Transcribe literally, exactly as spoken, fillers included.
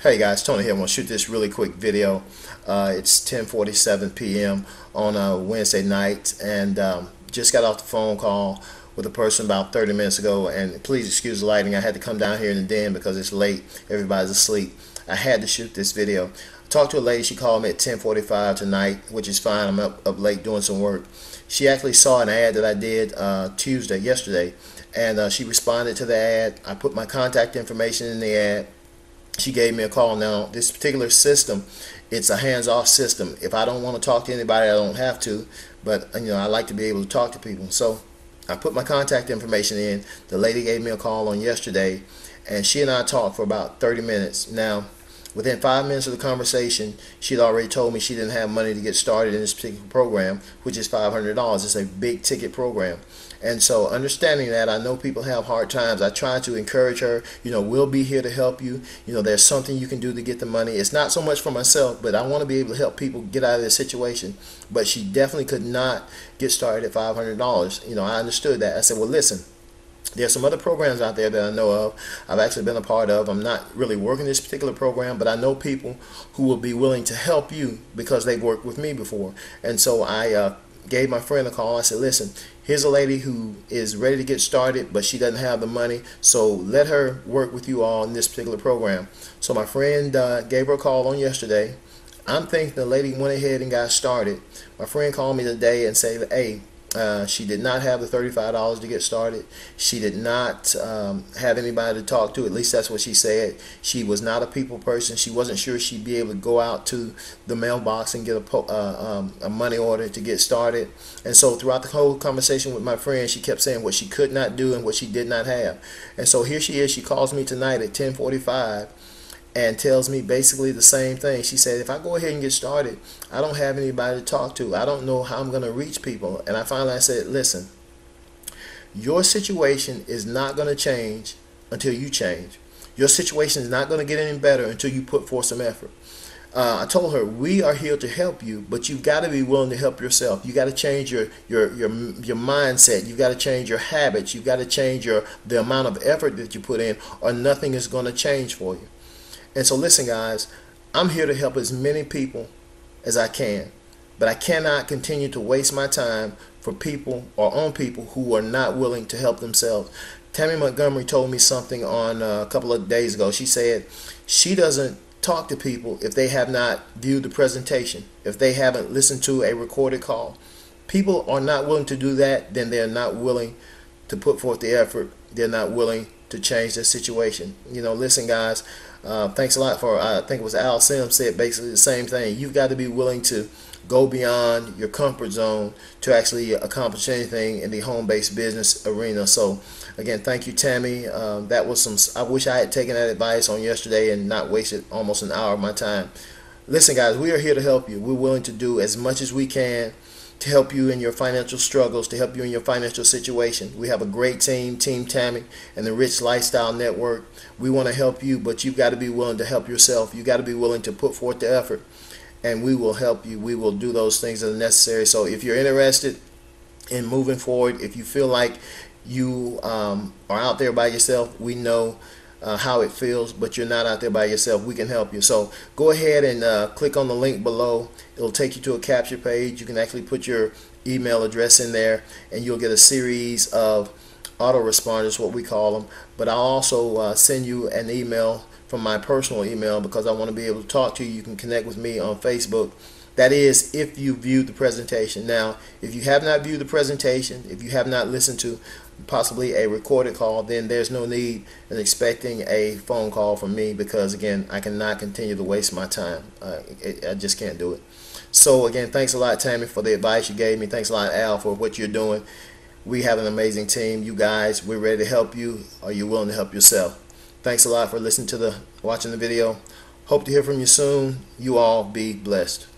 Hey guys, Tony here. I'm going to shoot this really quick video. Uh, it's ten forty-seven p m on a Wednesday night, and um, just got off the phone call with a person about thirty minutes ago, and please excuse the lighting. I had to come down here in the den because it's late. Everybody's asleep. I had to shoot this video. I talked to a lady. She called me at ten forty-five tonight, which is fine. I'm up, up late doing some work. She actually saw an ad that I did uh, Tuesday, yesterday, and uh, she responded to the ad. I put my contact information in the ad. She gave me a call. Now, this particular system, it's a hands-off system. If I don't want to talk to anybody, I don't have to. But, you know, I like to be able to talk to people. So I put my contact information in. The lady gave me a call on yesterday, and she and I talked for about thirty minutes. Now, within five minutes of the conversation, she'd already told me she didn't have money to get started in this particular program, which is five hundred dollars. It's a big-ticket program. And so, understanding that, I know people have hard times. I try to encourage her, you know, we'll be here to help you. You know, there's something you can do to get the money. It's not so much for myself, but I want to be able to help people get out of this situation. But she definitely could not get started at five hundred dollars. You know, I understood that. I said, well, listen. There's some other programs out there that I know of. I've actually been a part of. I'm not really working this particular program, but I know people who will be willing to help you because they've worked with me before. And so I uh, gave my friend a call. I said, listen, here's a lady who is ready to get started, but she doesn't have the money. So let her work with you all in this particular program. So my friend uh, gave her a call on yesterday. I'm thinking the lady went ahead and got started. My friend called me today and said, hey, Uh, she did not have the thirty-five dollars to get started. She did not um, have anybody to talk to. At least that's what she said. She was not a people person. She wasn't sure she'd be able to go out to the mailbox and get a, po uh, um, a money order to get started. And so throughout the whole conversation with my friend, she kept saying what she could not do and what she did not have. And so here she is. She calls me tonight at ten forty-five and tells me basically the same thing. She said, if I go ahead and get started, I don't have anybody to talk to. I don't know how I'm going to reach people. And I finally I said, listen, your situation is not going to change until you change. Your situation is not going to get any better until you put forth some effort. Uh, I told her, we are here to help you, but you've got to be willing to help yourself. You've got to change your, your, your, your mindset. You've got to change your habits. You've got to change your, the amount of effort that you put in, or nothing is going to change for you. And so listen, guys, I'm here to help as many people as I can, but I cannot continue to waste my time for people or on people who are not willing to help themselves. Tammy Montgomery told me something on uh, a couple of days ago. She said she doesn't talk to people if they have not viewed the presentation, if they haven't listened to a recorded call. People are not willing to do that, then they're not willing to put forth the effort. They're not willing to change their situation. You know, listen, guys. Uh, thanks a lot for, I think it was Al Sims said basically the same thing. You've got to be willing to go beyond your comfort zone to actually accomplish anything in the home-based business arena. So, again, thank you, Tammy. Uh, that was some, I wish I had taken that advice on yesterday and not wasted almost an hour of my time. Listen, guys, we are here to help you. We're willing to do as much as we can to help you in your financial struggles, to help you in your financial situation. We have a great team, Team Tammy, and the Rich Lifestyle Network. We want to help you, but you've got to be willing to help yourself. You've got to be willing to put forth the effort, and we will help you. We will do those things that are necessary. So if you're interested in moving forward, if you feel like you um, are out there by yourself, we know Uh, how it feels, but you're not out there by yourself. We can help you. So go ahead and uh, click on the link below. It'll take you to a capture page. You can actually put your email address in there, and you'll get a series of autoresponders, what we call them. But I'll also uh, send you an email from my personal email, because I want to be able to talk to you. You can connect with me on Facebook. That is if you viewed the presentation. Now, if you have not viewed the presentation, if you have not listened to possibly a recorded call, then there's no need in expecting a phone call from me, because, again, I cannot continue to waste my time. Uh, it, I just can't do it. So, again, thanks a lot, Tammy, for the advice you gave me. Thanks a lot, Al, for what you're doing. We have an amazing team. You guys, we're ready to help you. Are you willing to help yourself? Thanks a lot for listening to the watching the video. Hope to hear from you soon. You all be blessed.